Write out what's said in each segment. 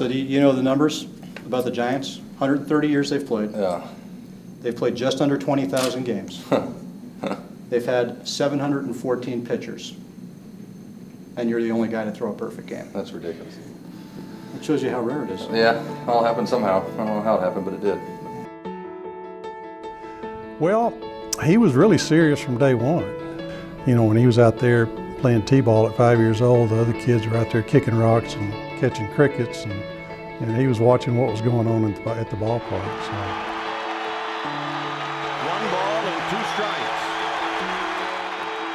So do you know the numbers about the Giants? 130 years they've played. Yeah. They've played just under 20,000 games. They've had 714 pitchers. And you're the only guy to throw a perfect game. That's ridiculous. It shows you how rare it is. Yeah, it all happened somehow. I don't know how it happened, but it did. Well, he was really serious from day one. You know, when he was out there playing t-ball at 5 years old, the other kids were out there kicking rocks and catching crickets, and he was watching what was going on at the ballpark. So. 1 ball and 2 strikes.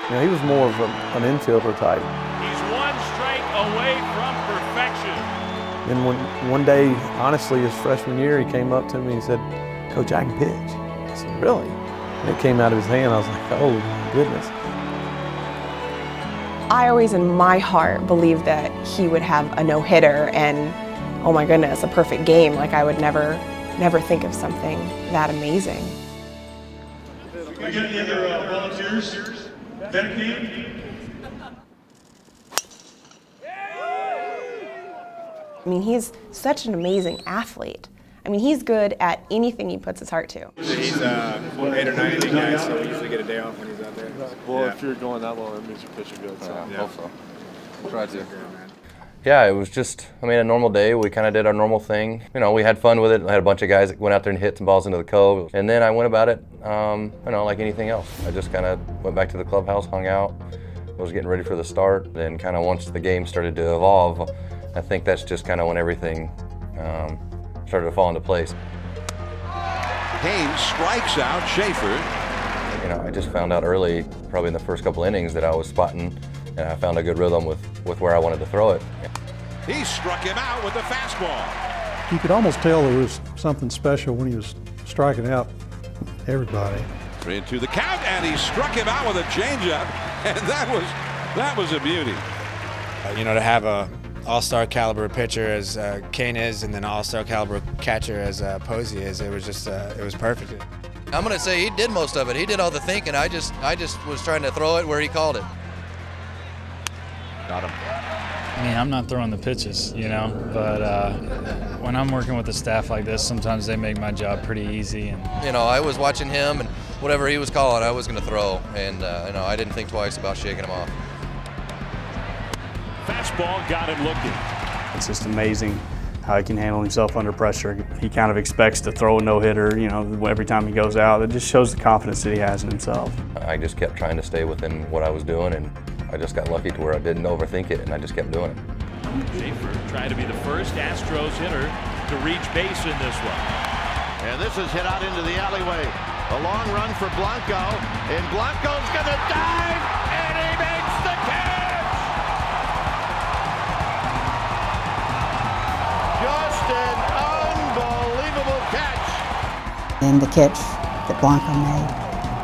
You know, he was more of an infielder type. He's 1 strike away from perfection. And one day, honestly, his freshman year, he came up to me and said, "Coach, I can pitch." I said, "Really?" And it came out of his hand. I was like, "Oh my goodness." I always, in my heart, believed that he would have a no-hitter and, oh my goodness, a perfect game. Like, I would never think of something that amazing. Can we get the other volunteers? Better team? I mean, he's such an amazing athlete. I mean, he's good at anything he puts his heart to. He's 8 or 9 inning guy, so we usually get a day off when he's out there. Well, if you're going that long, that means you're pitching good. So. Yeah, hope so. We'll try to. Yeah, it was just, I mean, a normal day. We kind of did our normal thing. You know, we had fun with it. I had a bunch of guys that went out there and hit some balls into the cove. And then I went about it, you know, like anything else. I just kind of went back to the clubhouse, hung out, was getting ready for the start. Then kind of once the game started to evolve, I think that's just kind of when everything started to fall into place. Cain strikes out Schaefer. You know, I just found out early, probably in the first couple innings, that I was spotting, and I found a good rhythm with where I wanted to throw it. He struck him out with a fastball. You could almost tell there was something special when he was striking out everybody. 3-2 the count, and he struck him out with a changeup, and that was a beauty. You know, to have a all-star caliber pitcher as Cain is, and then all-star caliber catcher as Posey is, it was just, it was perfect. I'm gonna say he did most of it. He did all the thinking. I just was trying to throw it where he called it. Got him. I mean, I'm not throwing the pitches, you know, but when I'm working with a staff like this, sometimes they make my job pretty easy. And you know, I was watching him, and whatever he was calling, I was gonna throw, and you know, I didn't think twice about shaking him off. Fastball got him looking. It's just amazing how he can handle himself under pressure. He kind of expects to throw a no-hitter, you know, every time he goes out. It just shows the confidence that he has in himself. I just kept trying to stay within what I was doing, and I just got lucky to where I didn't overthink it, and I just kept doing it. Schaefer tried to be the first Astros hitter to reach base in this one. And this is hit out into the alleyway. A long run for Blanco, and Blanco's gonna dive, and he makes the catch! And the catch that Blanco made,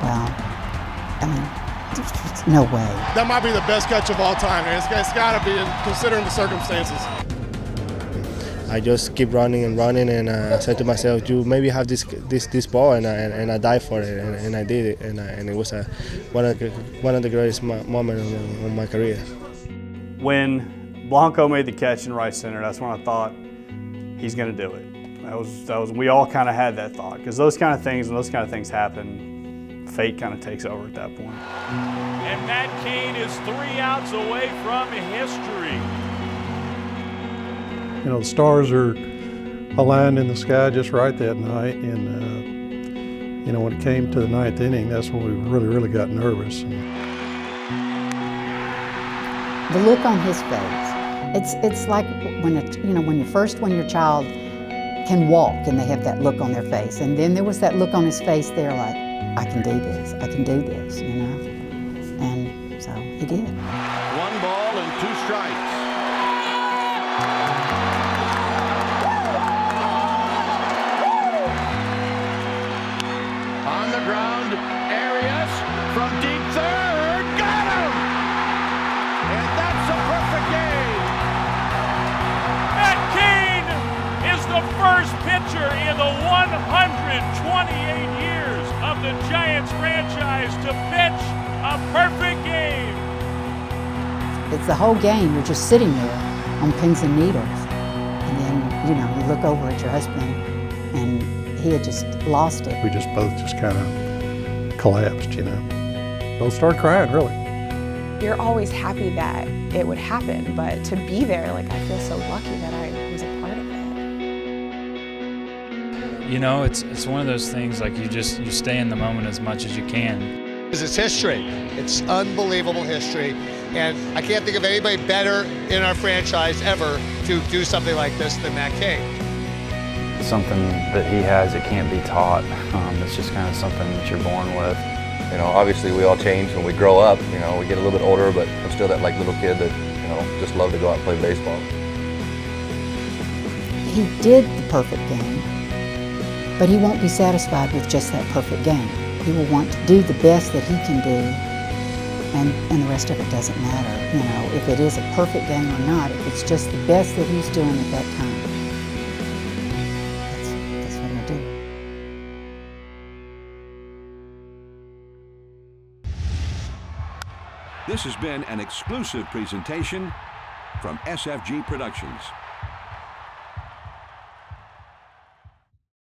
well, I mean, there's no way. That might be the best catch of all time, man. It's got to be, considering the circumstances. I just keep running, and I said to myself, "You maybe have this ball," and I dive for it, and I did it, and it was one of the greatest moments of my career. When Blanco made the catch in right center, that's when I thought he's going to do it. We all kind of had that thought, because those kind of things, when those kind of things happen, fate kind of takes over at that point. And Matt Cain is 3 outs away from history. You know, the stars are aligned in the sky just right that night, and you know, when it came to the 9th inning, that's when we really got nervous. The look on his face—it's like when when your child can walk and they have that look on their face. And then there was that look on his face there like, I can do this, you know? And so he did. 1 ball and 2 strikes. On the ground, Arias from deep third, got him! And that's a perfect game! Matt Cain! The first pitcher in the 128 years of the Giants franchise to pitch a perfect game. It's the whole game. You're just sitting there on pins and needles, and then you know, you look over at your husband and he had just lost it. We just both just kind of collapsed, you know. Both started crying, really. You're always happy that it would happen, but to be there, like, I feel so lucky that I was a part of it. You know, it's one of those things, like, you stay in the moment as much as you can. It's history. It's unbelievable history, and I can't think of anybody better in our franchise ever to do something like this than Matt Cain. It's something that he has, it can't be taught. It's just kind of something that you're born with. You know, obviously we all change when we grow up. You know, we get a little bit older, but I'm still that like little kid that, you know, just loved to go out and play baseball. He did the perfect game, but he won't be satisfied with just that perfect game. He will want to do the best that he can do, and the rest of it doesn't matter. You know, if it is a perfect game or not, if it's just the best that he's doing at that time, that's what he'll do. This has been an exclusive presentation from SFG Productions.